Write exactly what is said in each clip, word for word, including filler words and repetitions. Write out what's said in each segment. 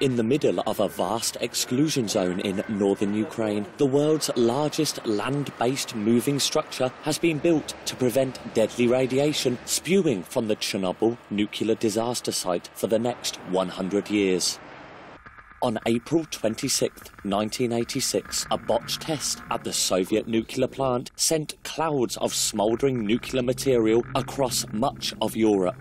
In the middle of a vast exclusion zone in northern Ukraine, the world's largest land-based moving structure has been built to prevent deadly radiation spewing from the Chernobyl nuclear disaster site for the next one hundred years. On April twenty-sixth, nineteen eighty-six, a botched test at the Soviet nuclear plant sent clouds of smouldering nuclear material across much of Europe.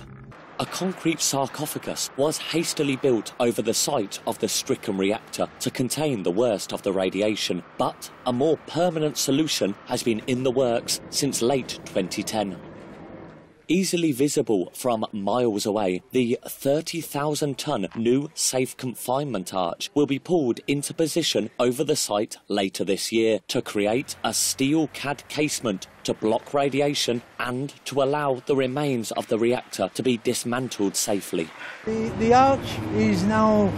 A concrete sarcophagus was hastily built over the site of the stricken reactor to contain the worst of the radiation, but a more permanent solution has been in the works since late twenty ten. Easily visible from miles away, the thirty thousand tonne New Safe Confinement arch will be pulled into position over the site later this year to create a steel C A D casement to block radiation and to allow the remains of the reactor to be dismantled safely. The, the arch is now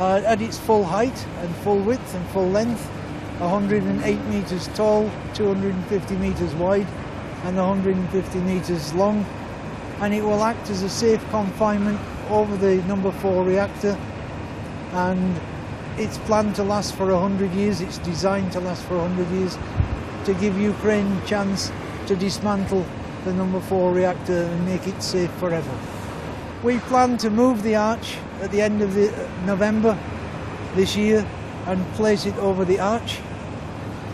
uh, at its full height and full width and full length, one hundred eight metres tall, two hundred fifty metres wide and one hundred fifty metres long, and it will act as a safe confinement over the number four reactor, and it's planned to last for one hundred years, it's designed to last for one hundred years, to give Ukraine a chance to dismantle the number four reactor and make it safe forever. We plan to move the arch at the end of the, uh, November this year and place it over the arch.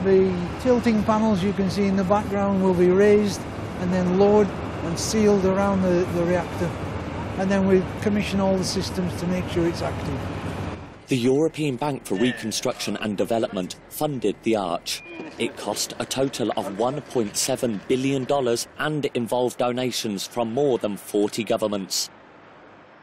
The tilting panels you can see in the background will be raised and then lowered and sealed around the, the reactor, and then we commission all the systems to make sure it's active. The European Bank for Reconstruction and Development funded the arch. It cost a total of one point seven billion dollars and involved donations from more than forty governments.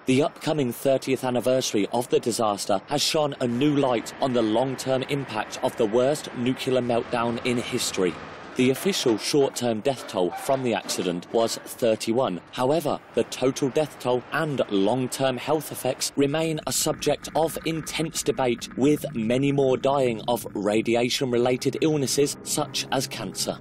The upcoming thirtieth anniversary of the disaster has shone a new light on the long-term impact of the worst nuclear meltdown in history. The official short-term death toll from the accident was thirty-one. However, the total death toll and long-term health effects remain a subject of intense debate, with many more dying of radiation-related illnesses such as cancer.